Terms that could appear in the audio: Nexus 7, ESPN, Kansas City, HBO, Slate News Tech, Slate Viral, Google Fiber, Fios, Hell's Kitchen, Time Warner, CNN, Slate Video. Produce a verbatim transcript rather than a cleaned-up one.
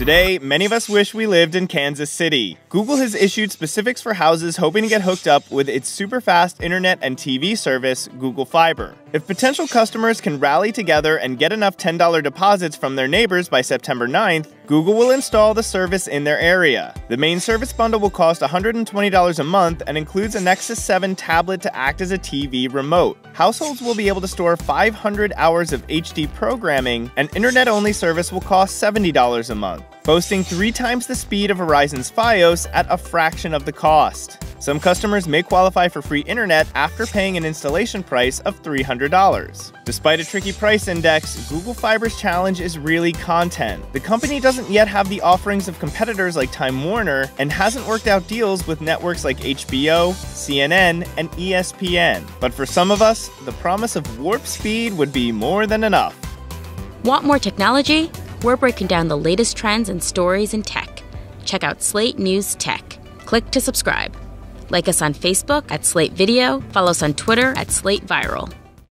Today, many of us wish we lived in Kansas City. Google has issued specifics for houses hoping to get hooked up with its super-fast internet and T V service, Google Fiber. If potential customers can rally together and get enough ten dollar deposits from their neighbors by September ninth, Google will install the service in their area. The main service bundle will cost one hundred twenty dollars a month and includes a Nexus seven tablet to act as a T V remote. Households will be able to store five hundred hours of H D programming, and internet-only service will cost seventy dollars a month, boasting three times the speed of Verizon's Fios at a fraction of the cost. Some customers may qualify for free internet after paying an installation price of three hundred dollars. Despite a tricky price index, Google Fiber's challenge is really content. The company doesn't yet have the offerings of competitors like Time Warner and hasn't worked out deals with networks like H B O, C N N, and E S P N. But for some of us, the promise of warp speed would be more than enough. Want more technology? We're breaking down the latest trends and stories in tech. Check out Slate News Tech. Click to subscribe. Like us on Facebook at Slate Video, follow us on Twitter at Slate Viral.